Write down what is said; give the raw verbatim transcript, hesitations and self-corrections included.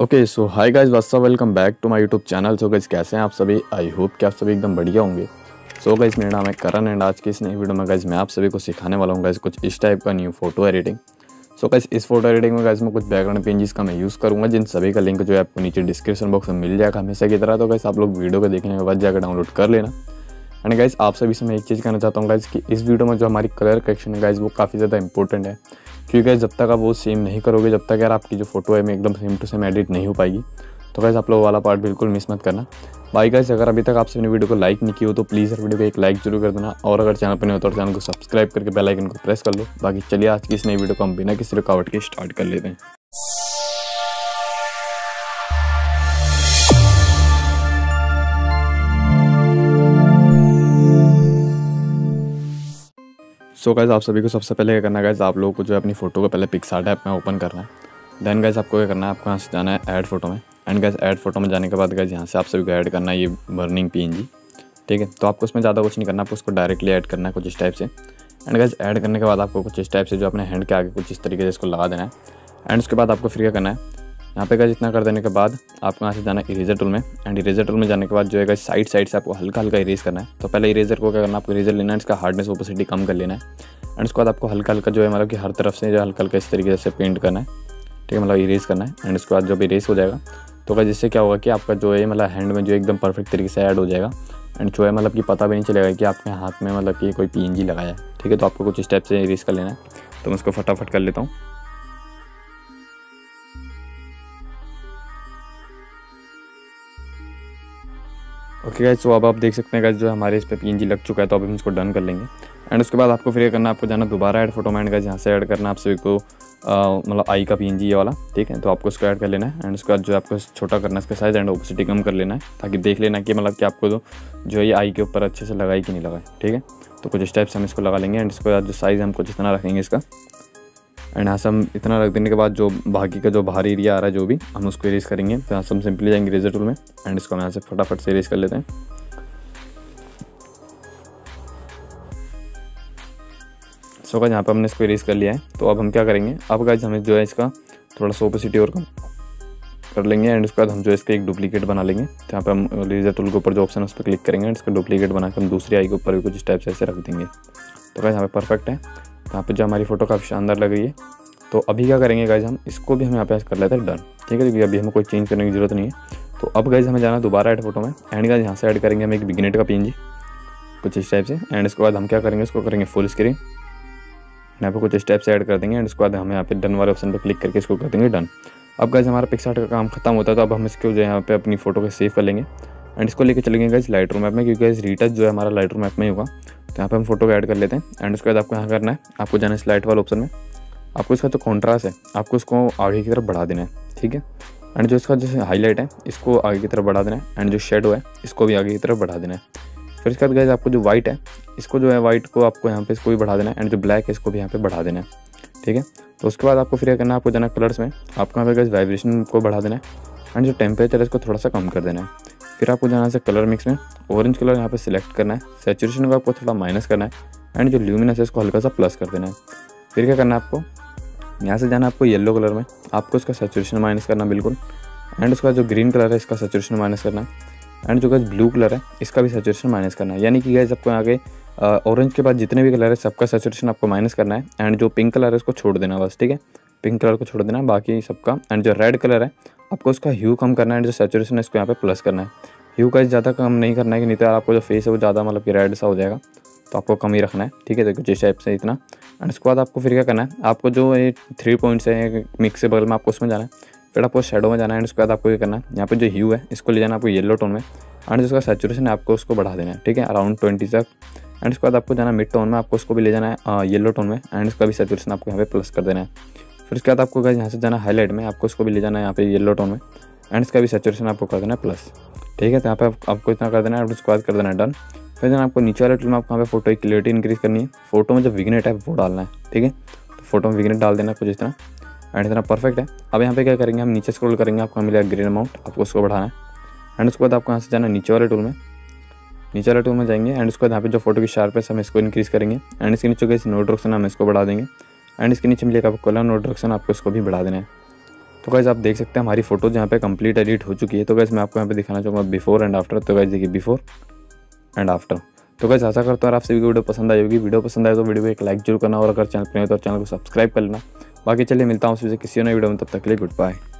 Okay so hi guys WhatsApp, welcome back to my YouTube channel. So guys कैसे हैं आप सभी? I hope कि आप सभी एकदम बढ़िया होंगे। सो गाइस मेरा नाम है करण एंड आज की इस नई वीडियो में गाइस मैं आप सभी को सिखाने वाला हूँ गाइस कुछ इस टाइप का new photo editing. So guys इस फोटो एडिटिंग में गाइस मैं कुछ बैकग्राउंड पेंजेस का मैं यूज़ करूँगा, जिन सभी का लिंक जो है आपको नीचे डिस्क्रिप्शन बॉक्स में मिल जाएगा हमेशा की तरह। तो गाइस आप लोग वीडियो को देखने के बाद जाकर डाउनलोड कर लेना। एंड गाइस आप सभी से मैं एक चीज़ कहना चाहता हूँ गाइस कि इस वीडियो में जो हमारी कलर करेक्शन है गाइस वो काफ़ी ज़्यादा इंपॉर्टेंट है, क्योंकि जब तक आप वो सेम नहीं करोगे, जब तक यार आपकी जो फोटो है मैं एकदम सेम टू सेम एडिट नहीं हो पाएगी। तो गाइस आप लोग वाला पार्ट बिल्कुल मिस मत करना। बाई गाइस अगर अभी तक आप सभी ने वीडियो को लाइक नहीं किया हो तो प्लीज़ यार वीडियो को एक लाइक जरूर कर देना, और अगर चैनल पर नहीं हो तो चैनल को सब्सक्राइब करके बेल आइकन को प्रेस कर लो। बाकी चलिए आज की इस नई वीडियो को हम बिना किसी रुकावट के स्टार्ट कर लेते हैं। सो गाइस आप सभी को सबसे पहले क्या करना है गाइस, आप लोगों को जो है अपनी फोटो को पहले PicsArt ऐप में ओपन करना है। देन गाइस आपको क्या करना है, आपको यहाँ से जाना है ऐड फोटो में। एंड गाइस ऐड फोटो में जाने के बाद गाइस यहाँ से आप सभी को ऐड करना है ये बर्निंग पीएनजी, ठीक है। तो आपको उसमें ज़्यादा कुछ नहीं करना, आपको उसको डायरेक्टली ऐड करना है कुछ इस टाइप से। एंड गाइस ऐड करने के बाद आपको कुछ इस टाइप से जो अपने हैंड के आगे कुछ इस तरीके से इसको लगा देना है। एंड उसके बाद आपको फिर क्या करना है, यहाँ पे गाइस इतना कर देने के बाद आपको यहाँ से जाना है इरेजर टूल में। एंड इरेजर टूल में जाने के बाद जो है गाइस साइड साइड से आपको हल्का हल्का इरेज करना है। तो पहले इरेजर को क्या करना है, आपको इरेजर लेना है, इसका हार्डनेस ओपेसिटी कम कर लेना है। एंड उसके बाद आपको हल्का हल्का जो है मतलब कि हर तरफ से जो हल्का हल्का इस तरीके से पेंट करना है, ठीक है, मतलब इरेज करना है। एंड उसके बाद जब इरेज हो जाएगा तो गाइस जिससे क्या होगा कि आपका जो है मतलब हैंड में जो एकदम परफेक्ट तरीके से ऐड हो जाएगा। एंड जो है मतलब कि पता भी नहीं चलेगा कि आपने हाथ में मतलब कि कोई पीएनजी लगाया है, ठीक है। तो आपको कुछ इस टाइप से इरेज कर लेना है। तो मैं उसको फटाफट कर लेता हूँ। ओके गाइस तो अब आप देख सकते हैं गाइस जो हमारे इस पे पीएनजी लग चुका है, तो अब हम इसको डन कर लेंगे। एंड उसके बाद आपको फिर ये करना है, आपको जाना दोबारा ऐड फोटो में। एंड गाइस यहाँ से ऐड करना है आप सभी को मतलब आई का पीएनजी ये वाला, ठीक है। तो आपको उसको ऐड कर लेना है। एंड उसके बाद जो आपको छोटा करना है इसका साइज एंड ओपेसिटी कम कर लेना है, ताकि देख लेना कि मतलब कि आपको जो जो ये आई के ऊपर अच्छे से लगाए कि नहीं लगाए, ठीक है। तो कुछ इस टाइप से हम इसको लगा लेंगे। एंड उसके बाद जो साइज़ हम कुछ इतना रखेंगे इसका। एंड यहाँ से हम इतना रख देने के बाद जो बाकी का जो बाहरी एरिया आ रहा है जो भी हम उसको इरेज करेंगे। तो यहाँ से हम सिंपली जाएंगे इरेजर टूल में। एंड इसको हम यहाँ से फटाफट से इरेज कर लेते हैं। सो गाइस यहाँ पे हमने इसको इरेज कर लिया है। तो अब हम क्या करेंगे, अब गाइस हमें जो है इसका थोड़ा सा ओपेसिटी और कम कर लेंगे। एंड उसके बाद हम जो इसका एक डुप्लीकेट बना लेंगे। तो यहाँ पर हम इरेजर टूल के ऊपर जो ऑप्शन है उस पर क्लिक करेंगे। एंड इसका डुप्लीकेट बनाकर हम दूसरी आई के ऊपर भी कुछ इस टाइप से ऐसे रख देंगे। तो गाइस यहाँ पे परफेक्ट है, यहाँ पे जो हमारी फोटो काफ़ी शानदार लग रही है। तो अभी क्या करेंगे गाइस, हम इसको भी हम यहाँ पे कर लेते हैं डन, ठीक है, क्योंकि अभी हमें कोई चेंज करने की जरूरत नहीं है। तो अब गाइस हमें जाना दोबारा ऐड फोटो में। एंड गाइस यहाँ से ऐड करेंगे हम एक बिगिनर का पीएनजी कुछ इस टाइप से। एंड इसके बाद हम क्या करेंगे, इसको करेंगे फुल स्क्रीन। यहाँ पे कुछ इस टाइप से ऐड कर देंगे। एंड उसके बाद हम यहाँ पे डन वाले ऑप्शन पर क्लिक करके इसको कर देंगे डन। अब गाइस हमारा PicsArt का काम खत्म होता है। तो अब हम इसको जो यहाँ पे अपनी फोटो को सेव कर लेंगे। एंड इसको लेकर चलेंगे गाइस लाइटरूम ऐप में, क्योंकि गाइस रीटच जो है हमारा लाइटरूम ऐप में होगा। तो यहाँ पे हम फोटो को ऐड कर लेते हैं। एंड उसके बाद आपको यहाँ करना है, आपको जाना है स्लाइड वाला ऑप्शन में। आपको इसका जो कॉन्ट्रास्ट है आपको उसको आगे की तरफ बढ़ा देना है, ठीक है। एंड जो इसका जैसे हाईलाइट है इसको आगे की तरफ बढ़ा देना है। एंड जो शेडो है इसको भी आगे की तरफ बढ़ा देना है। फिर इसके बाद गाइस आपको जो वाइट है इसको जो है वाइट को आपको यहाँ पे इसको भी बढ़ा देना है। एंड जो ब्लैक है इसको भी यहाँ पे बढ़ा देना है, ठीक है। तो उसके बाद आपको फिर करना है, आपको जाना कलर्स में, आपको यहाँ पे गाइस वाइब्रेशन को बढ़ा देना है। एंड जो टेम्परेचर है इसको थोड़ा सा कम कर देना है। फिर आपको जाना है कलर मिक्स में, ऑरेंज कलर यहाँ पे सिलेक्ट करना है। सैचुरेशन को आपको थोड़ा माइनस करना है। एंड जो ल्यूमिनस है इसको हल्का सा प्लस कर देना है। फिर क्या करना है, आपको यहाँ से जाना है आपको येलो कलर में, आपको इसका सैचुरेशन माइनस करना है बिल्कुल। एंड उसका जो ग्रीन कलर है इसका सैचुरेशन माइनस करना है। एंड जो गाइस ब्लू कलर है इसका भी सैचुरेशन माइनस करना है। यानी कि गाइस आपको आगे ऑरेंज के बाद जितने भी कलर है सबका सैचुरेशन आपको माइनस करना है। एंड जो पिंक कलर है उसको छोड़ देना बस, ठीक है, पिंक कलर को छोड़ देना बाकी सबका। एंड जो रेड कलर है आपको उसका ह्यू कम करना है। एंड जो सैचुरेशन है इसको यहाँ पे प्लस करना है। ह्यू का ज़्यादा कम नहीं करना है कि नहीं तो आपको जो फेस है वो ज़्यादा मतलब कि रेड सा हो जाएगा, तो आपको कम ही रखना है, ठीक है। देखो जिस टाइप से इतना। एंड उसके बाद आपको फिर क्या करना है, आपको जो ये थ्री पॉइंट्स है मिक्स बगल में आपको उसमें जाना है। फिर आपको शेडो में जाना है। एंड उसके बाद आपको ये करना है, यहाँ पे जो ह्यू है इसको ले जाना आपको येलो टोन में। एंड जिसका सैचुरेशन है आपको उसको बढ़ा देना है, ठीक है, अराउंड ट्वेंटी तक। एंड उसके बाद आपको जाना मिड टोन में, आपको उसको भी ले जाना है येलो टोन में। एंड उसका भी सैचुरेशन आपको यहाँ पे प्लस कर देना है। फिर उसके बाद आपको गाइस यहाँ से जाना हाईलाइट में, आपको उसको भी ले जाना है यहाँ पे येलो टोन में। एंड इसका भी सैचुरेशन आपको कर देना है प्लस, ठीक है। तो यहाँ पे आप, आपको इतना कर देना है और उसके बाद कर देना है डन। फिर जाना आपको नीचे वाले टूल में, आपको यहाँ पे फोटो की क्लियरिटी इंक्रीज करनी है। फोटो में जो विग्नेट है वो डालना है, ठीक है। तो फोटो में विग्नेट डाल देना कुछ इस तरह। एंड इतना परफेक्ट है। अब यहाँ पे क्या करेंगे, हम नीचे स्क्रॉल करेंगे, आपको मिलेगा ग्रीन अमाउंट, आपको उसको बढ़ाना है। एंड उसके बाद आपको यहाँ से जाना नीचे वाले टूल में, नीचे वाले टूल में जाएंगे। एंड उसके बाद यहाँ पे जो फोटो की शार्पनेस हम इसको इंक्रीज करेंगे। एंड इसके नीचे गाइस नो डार्क जोन हम इसको बढ़ा देंगे। एंड इसके नीचे मिलेगा आपको कलर और डायरेक्शन, आपको इसको भी बढ़ा देना है। तो गाइस आप देख सकते हैं हमारी फोटोज यहाँ पे कंप्लीट एडिट हो चुकी है। तो गाइस मैं आपको यहाँ पे दिखाना चाहूँगा बिफोर एंड आफ्टर। तो गाइस देखिए बिफोर एंड आफ्टर। तो गाइस आशा करता हूँ आप सभी को वीडियो पसंद आई होगी। वीडियो पसंद आए तो वीडियो को एक लाइक जरूर करना और अगर चैनल पर नहीं हो तो चैनल को सब्सक्राइब कर लेना। बाकी चलिए मिलता हूँ आपसे किसी नए वीडियो में, तब तक के लिए गुड बाय।